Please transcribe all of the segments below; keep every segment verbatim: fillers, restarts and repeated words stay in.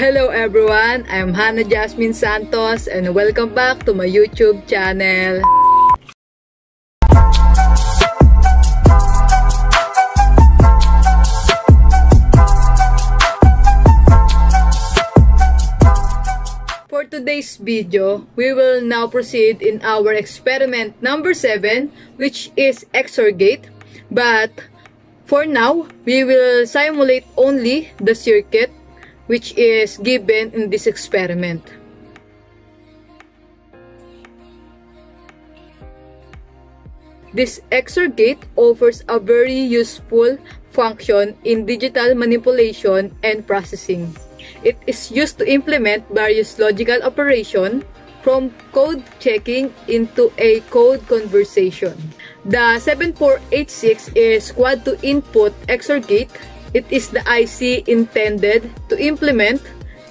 Hello everyone, I'm Hannah Jasmin Santos and welcome back to my YouTube channel. For today's video, we will now proceed in our experiment number seven, which is X O R gate. But for now, we will simulate only the circuit which is given in this experiment. This X O R gate offers a very useful function in digital manipulation and processing. It is used to implement various logical operations from code checking into a code conversation. The seven four eight six is quad to input X O R gate. It is the I C intended to implement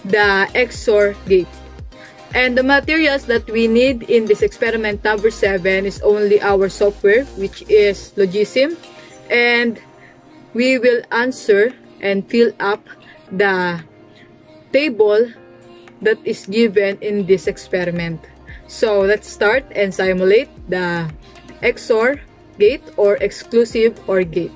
the X O R gate. And the materials that we need in this experiment number seven is only our software, which is Logisim. And we will answer and fill up the table that is given in this experiment. So let's start and simulate the X O R gate or exclusive O R gate.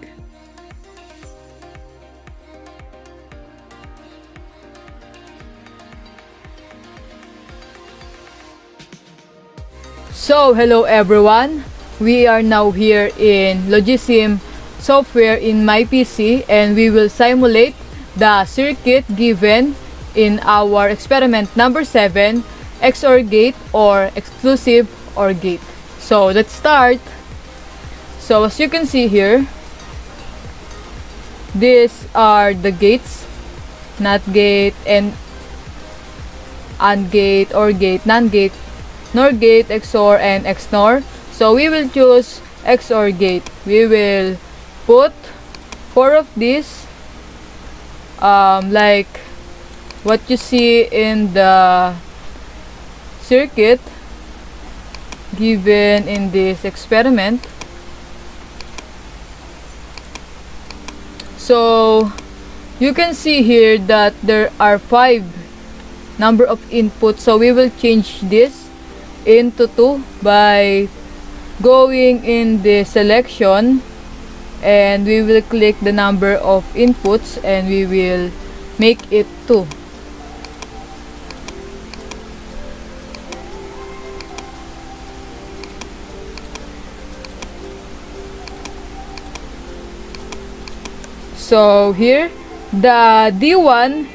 So hello everyone, we are now here in Logisim software in my P C and we will simulate the circuit given in our experiment number seven, X O R gate or exclusive O R gate. So let's start. So as you can see here, these are the gates, NOT gate and AND gate, O R gate, NAND gate, NOR gate, X O R, and X N O R. So we will choose X O R gate. We will put four of these, um, like what you see in the circuit given in this experiment. So you can see here that there are five number of inputs. So we will change this into two by going in the selection, and we will click the number of inputs and we will make it two. So here the D one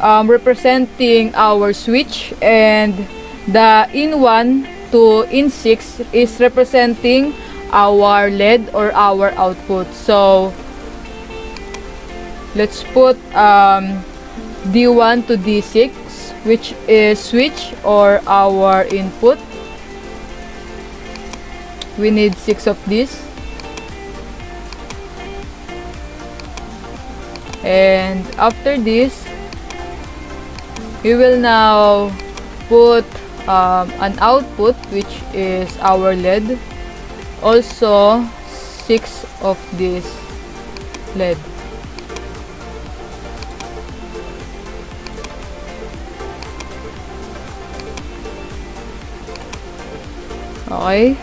um, representing our switch, and the in one to in six is representing our L E D or our output. So let's put um, D one to D six, which is switch or our input. We need six of these. And after this, we will now put Um, an output, which is our L E D, also six of this L E D. Okay,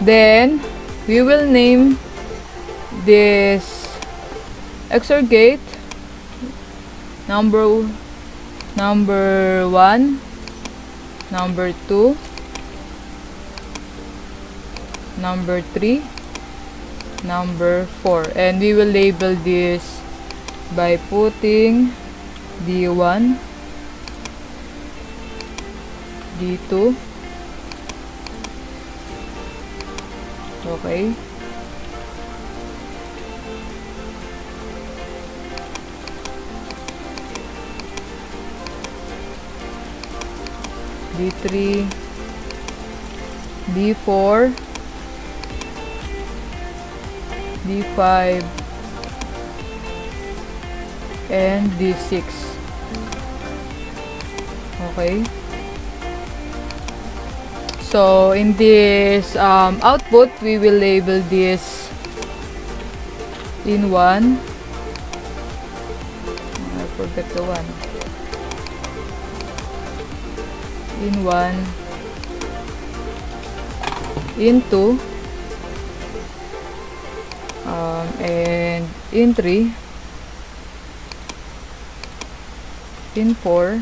then we will name this X O R gate number number one, number two, number three, number four, and we will label this by putting D one, D two, okay, D three, D four, D five, and D six. Okay. So in this um, output, we will label this in one. I forgot the one. in one in two um, and in three in four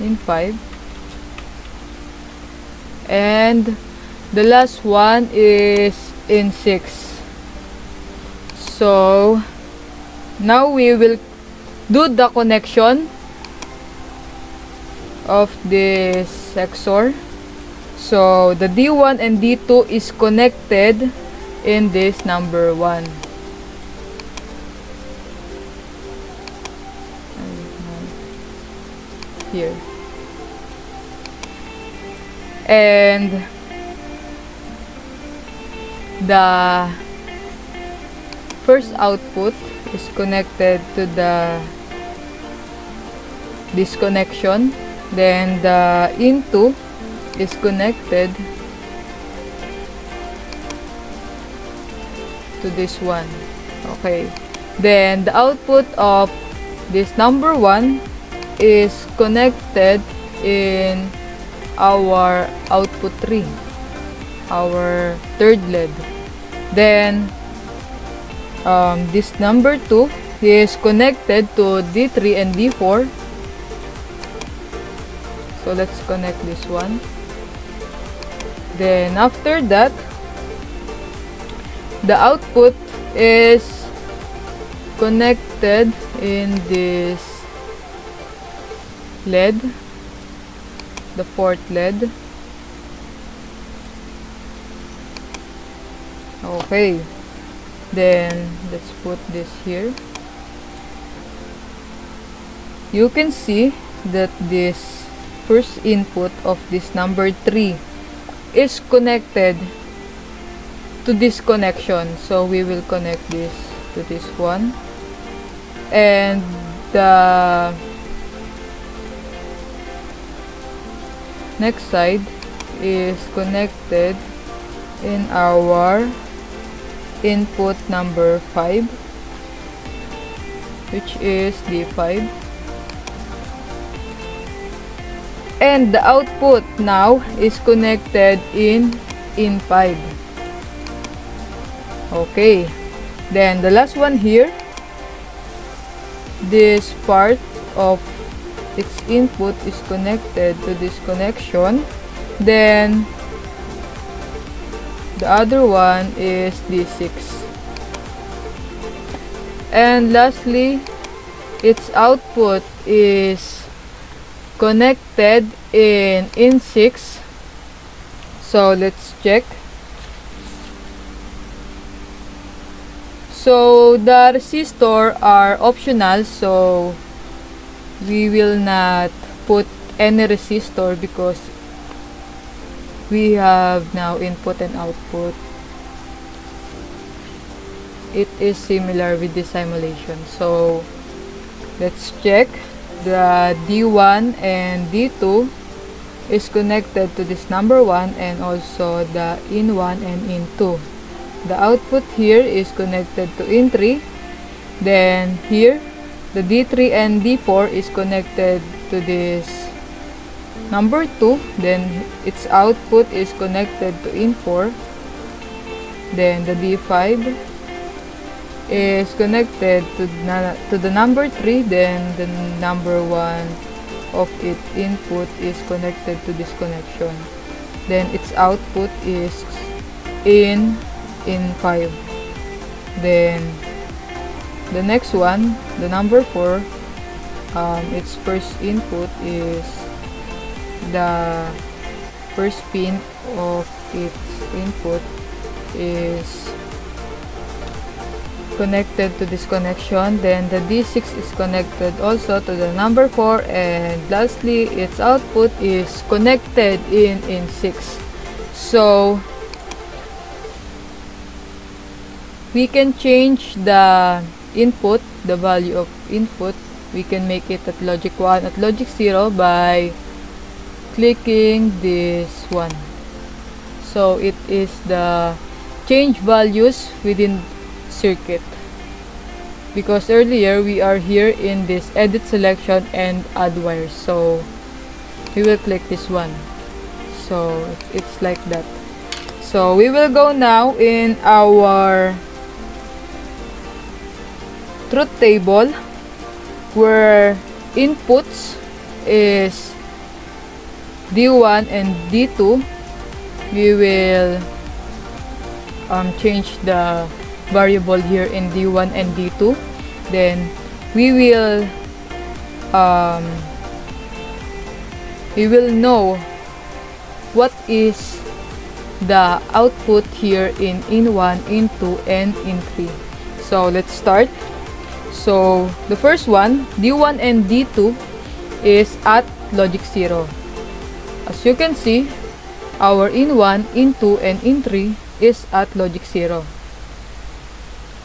in five, and the last one is in six. So now we will do the connection of this X O R. So the D one and D two is connected in this number one. Here. And the first output is connected to the this connection. Then the into is connected to this one. Okay. Then the output of this number one is connected in our output three, our third L E D. Then um, this number two is connected to D three and D four. So let's connect this one. Then after that, the output is connected in this L E D, the fourth L E D. Okay, then let's put this here. You can see that this first input of this number three is connected to this connection, so we will connect this to this one. And the next side is connected in our input number five, which is D five. And the output now is connected in I N five. Okay, then the last one here, this part of its input is connected to this connection. Then the other one is D six. And lastly, its output is connected in I N six. So let's check. So the resistors are optional, so we will not put any resistor because we have now input and output. It is similar with the simulation. So let's check. The D one and D two is connected to this number one, and also the I N one and I N two. The output here is connected to I N three. Then here, the D three and D four is connected to this number two. Then its output is connected to I N four. Then the D five is connected to, to the number three. Then the number one of its input is connected to this connection. Then its output is in I N five. Then the next one, the number four, um, its first input is the first pin of its input is connected to this connection. Then the D six is connected also to the number four, and lastly its output is connected in I N six. So we can change the input, the value of input. We can make it at logic one, at logic zero by clicking this one. So it is the change values within circuit. because earlier we are here in this edit selection and add wires, so we will click this one. So it's like that. So we will go now in our truth table where inputs is D one and D two. We will um, change the variable here in D one and D two. Then we will um, we will know what is the output here in in one, in two, and in three. So let's start. So the first one, D one and D two, is at logic zero. As you can see, our in one, in two, and in three is at logic zero.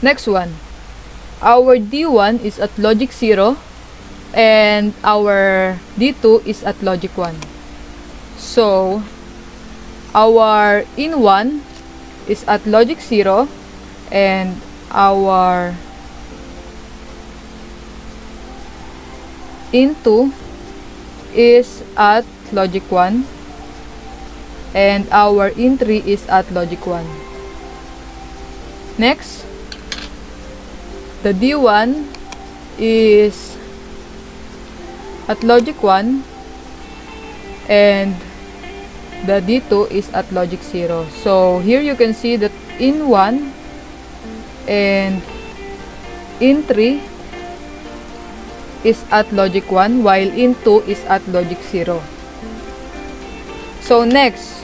Next one, our D one is at logic zero and our D two is at logic one. So our in one is at logic zero and our in two is at logic one and our in three is at logic one. Next, the D one is at logic one and the D two is at logic zero. So here you can see that in one and in three is at logic one while in two is at logic zero. So next,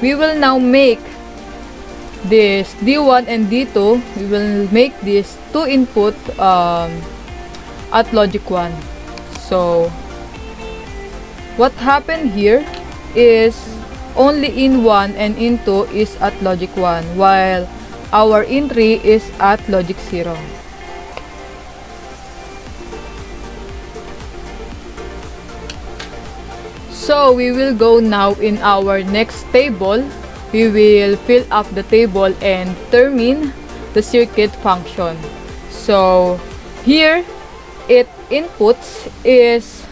we will now make this D one and D two, we will make this two input um, at logic one. So what happened here is only in one and in two is at logic one while our in three is at logic zero. So we will go now in our next table. We will fill up the table and determine the circuit function. So here it inputs is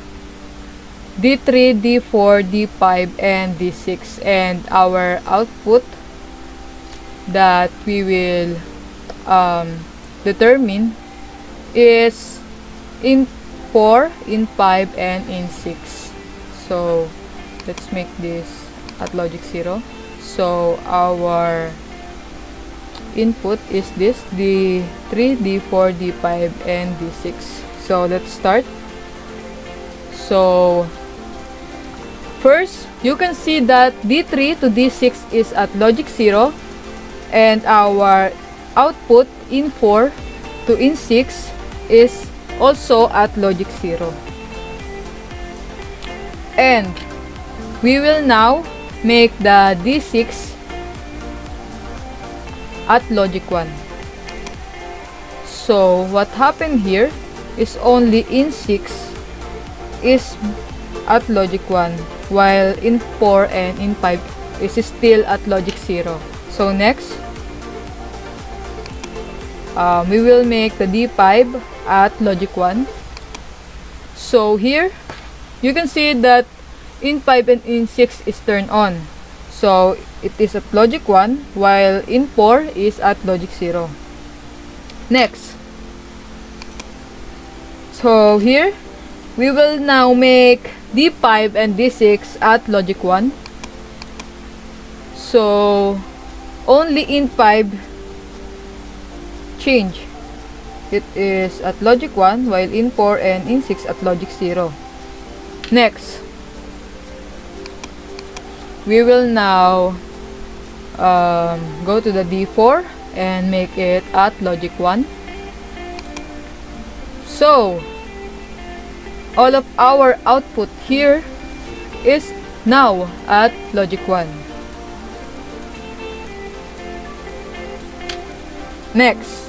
D three, D four, D five, and D six, and our output that we will um, determine is in four, in five, and in six. So let's make this at logic zero. So our input is this D three, D four, D five, and D six. So let's start. So first, you can see that D three to D six is at logic zero and our output in four to in six is also at logic zero. And we will now make the D six at logic one. So what happened here is only in six is at logic one, while in four and in five is still at logic zero. So next, um, we will make the D five at logic one. So here you can see that in five and in six is turned on, so it is at logic one while in four is at logic zero. Next, so here we will now make D five and D six at logic one. So only in five change, it is at logic one while in four and in six at logic zero. Next, we will now um, go to the D four and make it at logic one. So all of our output here is now at logic one. Next,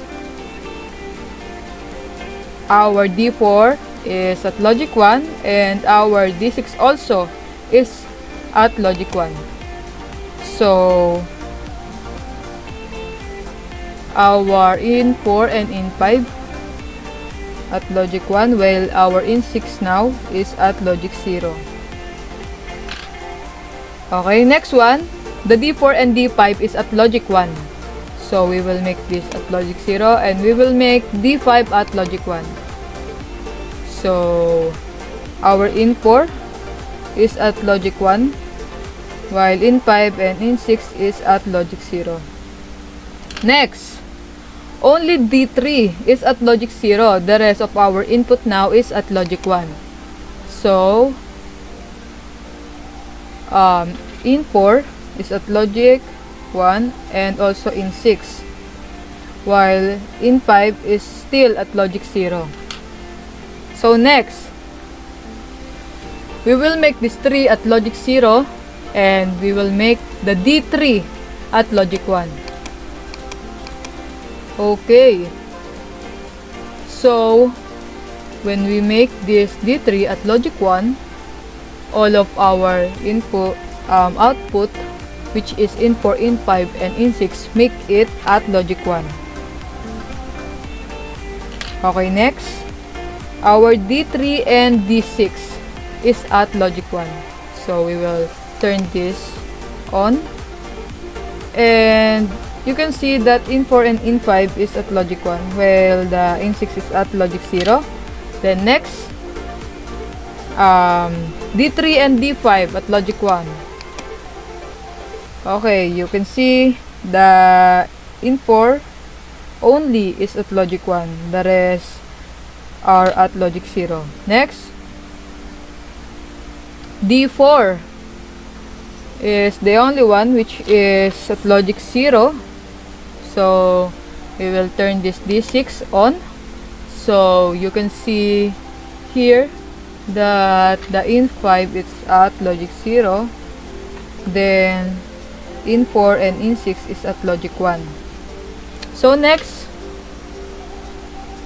our D four is at logic one and our D six also is at logic one. So our in four and in five at logic one, while our int six now is at logic zero. Okay, next one, the D four and D five is at logic one. So we will make this at logic zero and we will make D five at logic one. So our int four is at logic one, while int five and int six is at logic zero. Next, only D three is at logic zero. The rest of our input now is at logic one. So um, int four is at logic one and also int six, while int five is still at logic zero. So next, we will make this three at logic zero and we will make the D three at logic one. Okay, so when we make this D three at logic one, all of our input um, output, which is int four, int five, and int six, make it at logic one. Okay, next, our D three and D six is at logic one. So we will turn this on, and you can see that int four and int five is at logic one, while the int six is at logic zero. Then next, um, D three and D five at logic one. Okay, you can see the int four only is at logic one. The rest are at logic zero. Next, D four is the only one which is at logic zero, so we will turn this D six on. So you can see here that the int five is at logic zero, then int four and int six is at logic one. So next,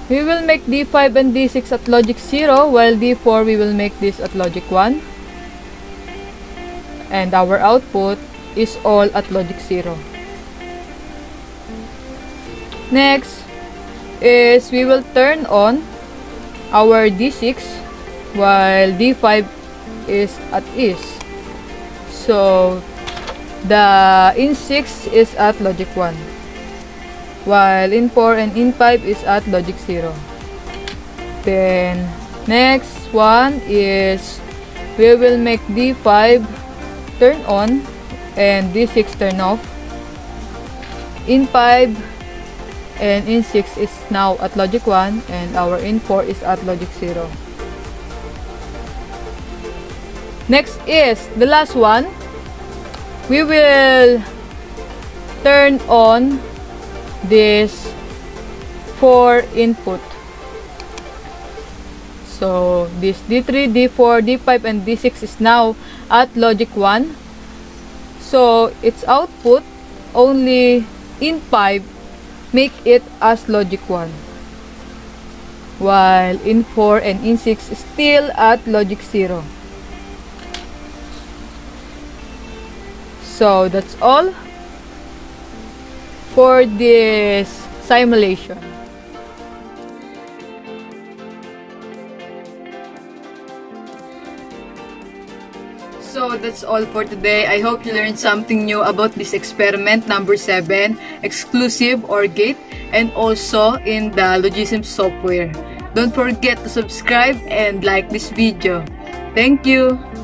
we will make D five and D six at logic zero, while D four we will make this at logic one, and our output is all at logic zero. Next is we will turn on our D six, while D five is at is. So the int six is at logic one, while int four and int five is at logic zero. Then next one is we will make D five turn on and D six turn off. int five and int six is now at logic one, and our int four is at logic zero. Next is the last one. We will turn on this four input. So this D three, D four, D five, and D six is now at logic one. So its output, only int five, make it as logic one, while int four and int six is still at logic zero. So that's all for this simulation. So that's all for today. I hope you learned something new about this experiment number seven, exclusive or gate, and also in the Logisim software. Don't forget to subscribe and like this video. Thank you!